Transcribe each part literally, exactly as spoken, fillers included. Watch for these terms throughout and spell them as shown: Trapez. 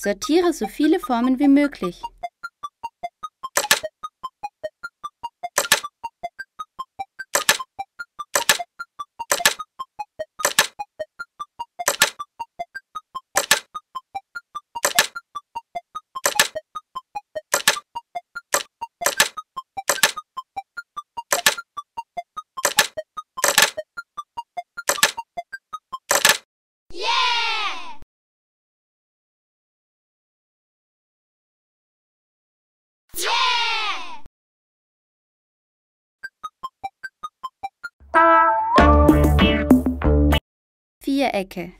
Sortiere so viele Formen wie möglich. Vierecke.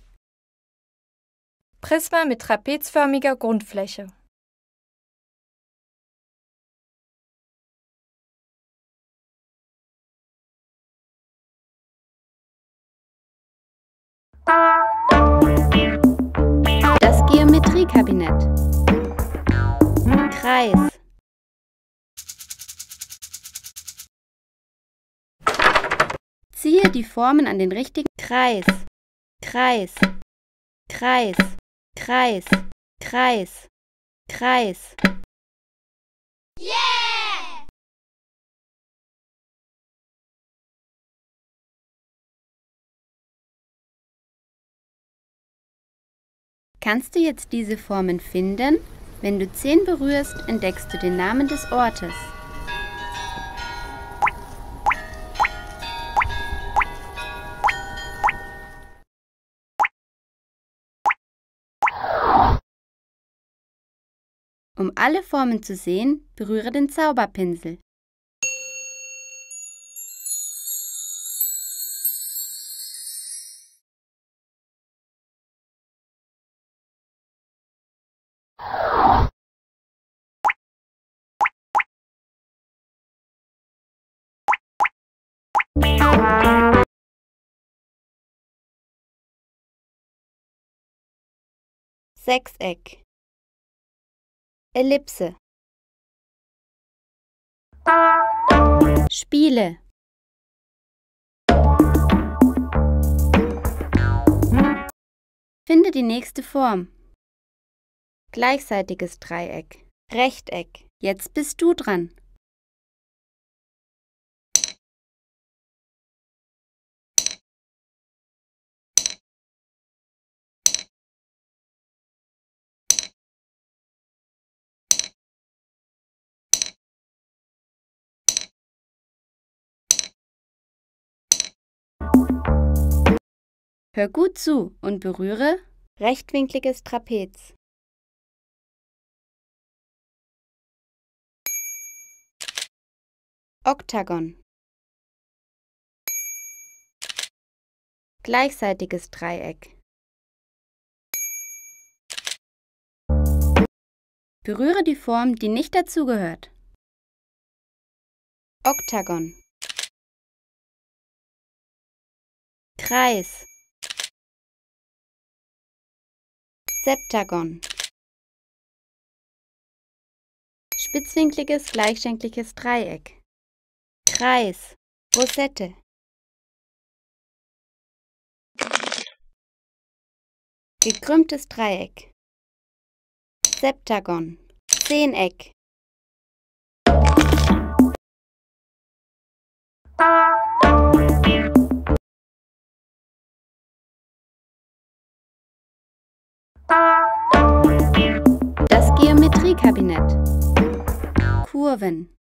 Prisma mit trapezförmiger Grundfläche. Das Geometriekabinett. Kreis. Ziehe die Formen an den richtigen Kreis. Kreis, Kreis, Kreis, Kreis, Kreis. Yeah! Kannst du jetzt diese Formen finden? Wenn du zehn berührst, entdeckst du den Namen des Ortes. Um alle Formen zu sehen, berühre den Zauberpinsel. Sechseck. Ellipse. Spiele. Finde die nächste Form. Gleichseitiges Dreieck. Rechteck. Jetzt bist du dran. Hör gut zu und berühre rechtwinkliges Trapez. Oktagon. Gleichseitiges Dreieck. Berühre die Form, die nicht dazugehört. Oktagon. Kreis. Septagon. Spitzwinkliges, gleichschenkliges Dreieck. Kreis. Rosette. Gekrümmtes Dreieck. Septagon. Zehneck. Das Geometriekabinett. Kurven.